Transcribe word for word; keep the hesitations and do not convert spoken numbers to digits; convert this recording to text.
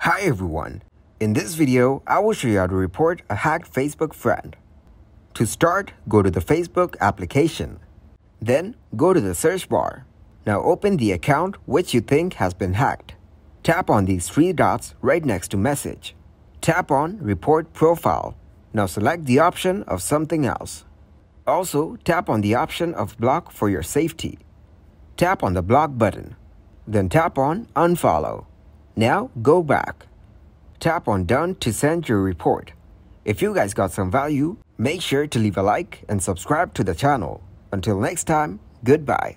Hi everyone! In this video, I will show you how to report a hacked Facebook friend. To start, go to the Facebook application. Then, go to the search bar. Now open the account which you think has been hacked. Tap on these three dots right next to Message. Tap on Report Profile. Now select the option of Something Else. Also, tap on the option of Block for your safety. Tap on the Block button. Then tap on Unfollow. Now, go back. Tap on Done to send your report. If you guys got some value, make sure to leave a like and subscribe to the channel. Until next time, goodbye.